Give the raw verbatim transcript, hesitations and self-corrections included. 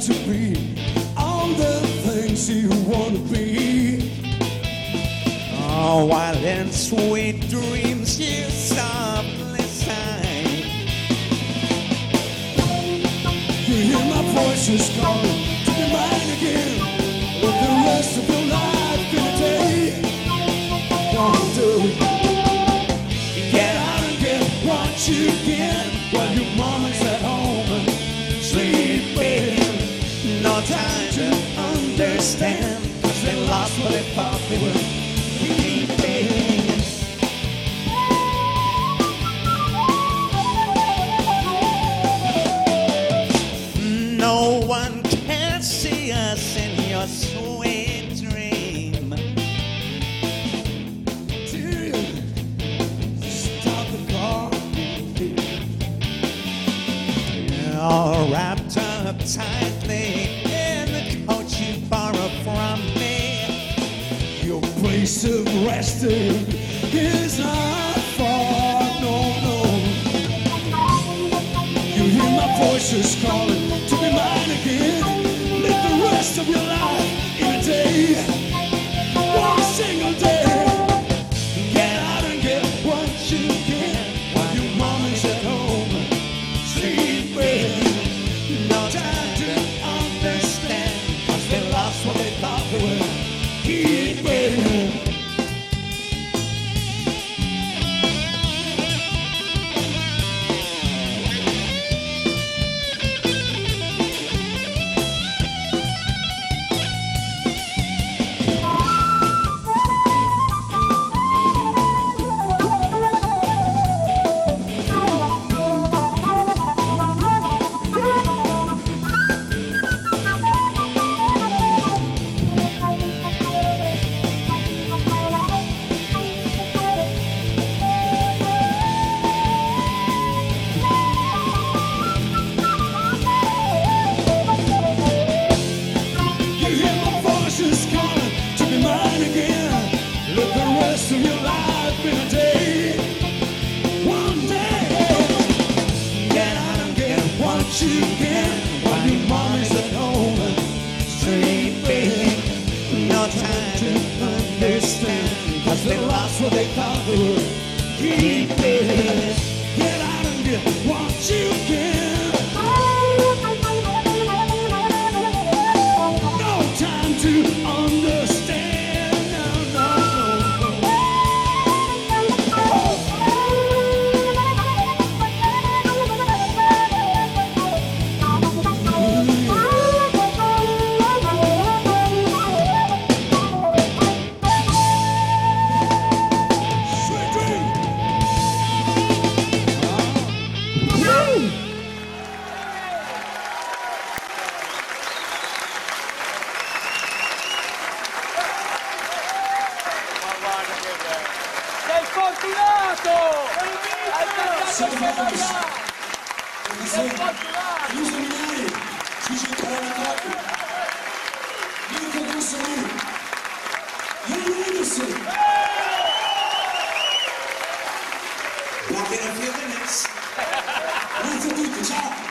like to be, all the things you want to be. Oh, wild and sweet dreams you softly sigh. You hear my voices calling to be mine again, but the rest of your life in a day. Don't do it. Get out and get what you get while your mama's at home sleeping. No time to understand, 'cause they lost what they thought they were. No one can see us in your sweet dream. Stop the car. You're wrapped up tightly in the coat you borrowed from me. Your place of resting is not far, no, no. You hear my voices calling to be mine again. Live the rest of your life in a day, one single day. Get out and get what you get while your mama's at home sleeping. No time to understand, 'cause they lost what they thought they were keeping. You get while your mama's at home sleeping. No time to understand, 'cause they lost what they thought they were keeping. Get out and get what you get. No time to understand. No, no, no, no. Oh. Sei fortunato! Altrettanto sei, sei fortunato! Lucio Minari, seicentoquarantaquattro, Mirko Consolini, Ian Anderson! Buonasera a tutti, ciao!